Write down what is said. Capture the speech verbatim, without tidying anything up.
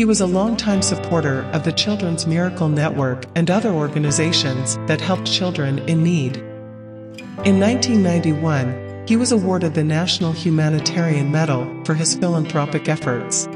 He was a longtime supporter of the Children's Miracle Network and other organizations that helped children in need. In nineteen ninety-one, he was awarded the National Humanitarian Medal for his philanthropic efforts.